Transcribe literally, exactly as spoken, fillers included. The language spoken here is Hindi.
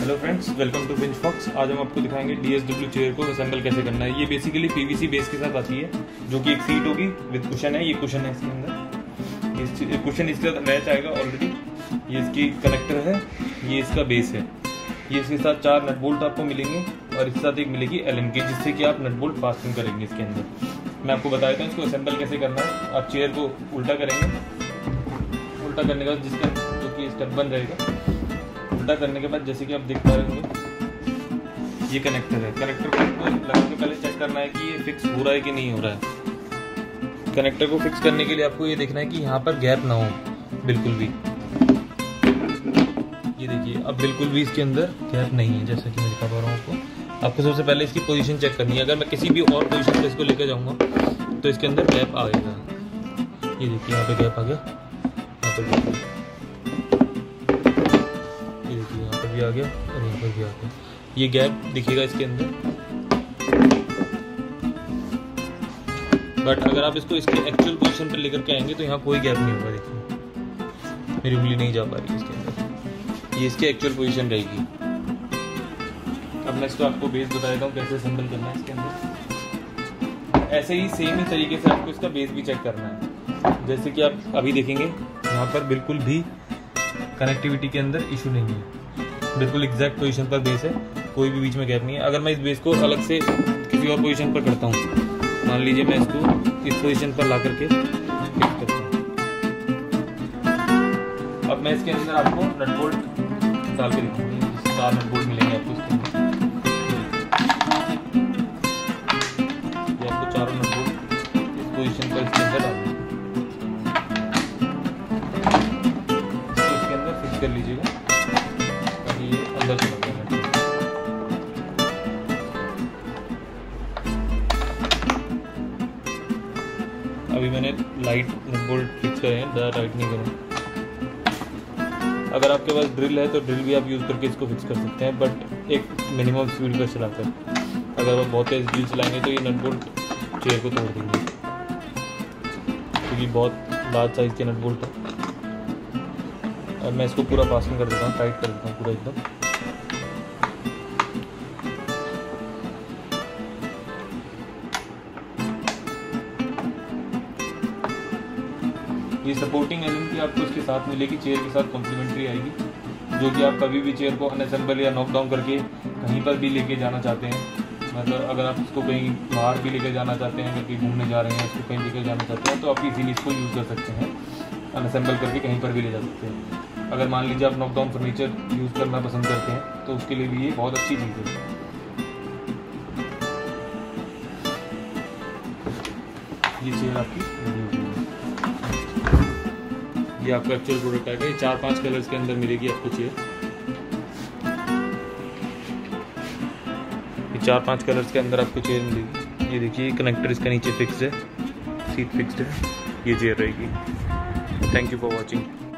Hello friends, welcome to Beach Fox. आज हम आपको दिखाएंगे डीएसडब्ल्यू चेयर को असेंबल कैसे करना है। ये बेसिकली पीवीसी बेस के साथ आती है, जो कि एक सीट होगी विद कुशन है। ये कुशन है इसके अंदर, इस कुशन इसके साथ मैच आएगा ऑलरेडी। ये इसकी कनेक्टर है, ये इसका बेस है। ये इसके साथ चार नट बोल्ट आपको मिलेंगे और इसके साथ एक मिलेगी एलन की, जिससे कि आप नट बोल्ट पासिंग करेंगे इसके अंदर। मैं आपको बता देता हूँ इसको असेंबल कैसे करना है। आप चेयर को उल्टा करेंगे, उल्टा करने के बाद जिसका जो कि स्टेप बन जाएगा। उल्टा करने के बाद जैसे कि आप देख पा रहे होंगे, ये कनेक्टर है। कनेक्टर को लगाने के पहले चेक करना है कि ये फिक्स हो रहा है कि नहीं हो रहा है। कनेक्टर को फिक्स करने के लिए आपको ये देखना है कि यहाँ पर गैप ना हो बिल्कुल भी। ये देखिए, अब बिल्कुल भी इसके अंदर गैप नहीं है, जैसा कि मैं दिखा पा रहा हूँ आपको। आपको सबसे पहले इसकी पोजीशन चेक करनी है। अगर मैं किसी भी और पोजीशन पर इसको लेकर जाऊँगा तो इसके अंदर गैप आ जाएगा। ये देखिए, यहाँ पर गैप आ गया, यहाँ पर गैप आ गया और यहाँ पर भी आ गया। ये गैप दिखेगा इसके अंदर, बट अगर आप इसको इसके एक्चुअल पोजीशन पर लेकर के आएंगे तो यहाँ कोई गैप नहीं होगा। देखिए, मेरी उंगली नहीं जा पा रही इसके अंदर, ये इसकी एक्चुअल पोजीशन रहेगी। अब मैं इसको आपको बेस बता देता हूँ कैसे असेंबल करना है इसके अंदर। ऐसे ही सेम ही तरीके से आपको इसका बेस भी चेक करना है। जैसे कि आप अभी देखेंगे, यहाँ पर बिल्कुल भी कनेक्टिविटी के अंदर इशू नहीं है, बिल्कुल एग्जैक्ट पोजीशन पर बेस है, कोई भी बीच में गैप नहीं है। अगर मैं इस बेस को अलग से किसी और पोजीशन पर करता हूँ, मान लीजिए मैं इसको इस पोजीशन पर ला करके फिक्स करता हूँ। अब मैं इसके अंदर आपको नट बोल्ट डाल के दिखाऊंगा। चार नट बोल्ट मिलेंगे आपको इसके अंदर। ये आपको चारों नट बोल्ट इस पोजीशन पर इसके अंदर डालना, इसको इसके अंदर फिक्स कर लीजिएगा। अभी मैंने लाइट नट बोल्ट फिक्स करे हैं, ज़्यादा टाइट नहीं करें। अगर आपके पास ड्रिल है तो ड्रिल भी आप यूज़ करके इसको फिक्स कर सकते हैं, बट एक मिनिमम स्पीड पर चलाकर। अगर आप बहुत तेज ड्रिल चलाएंगे तो ये नट बोल्ट चेयर को तोड़ देंगे, क्योंकि तो बहुत लार्ज साइज़ के नट बोल्ट है। और मैं इसको पूरा पासिंग कर देता हूँ, टाइट कर देता हूँ पूरा एकदम। ये सपोर्टिंग एलन की आपको इसके साथ मिलेगी, चेयर के साथ कॉम्प्लीमेंट्री आएगी, जो कि आप कभी भी चेयर को अनअसेंबल या नॉक डाउन करके कहीं पर भी लेके जाना चाहते हैं। मतलब अगर आप इसको कहीं बाहर भी लेके जाना चाहते हैं, कहीं घूमने जा रहे हैं, इसको कहीं लेके जाना चाहते हैं, तो आप इजीली इसको यूज़ कर सकते हैं। अनअसेंबल करके कहीं पर भी ले जा सकते हैं। अगर मान लीजिए आप नॉक डाउन फर्नीचर यूज़ करना पसंद करते हैं तो उसके लिए भी ये बहुत अच्छी चीज़ है। ये चेयर आपकी, ये आपका एक्चुअल प्रोडक्ट आएगा। ये चार पांच कलर्स के अंदर मिलेगी आपको चेयर। ये चार पांच कलर्स के अंदर आपको चेयर मिलेगी। ये देखिए, कनेक्टर इसका नीचे फिक्स्ड है, सीट फिक्स्ड है, ये चेयर रहेगी। Thank you for watching.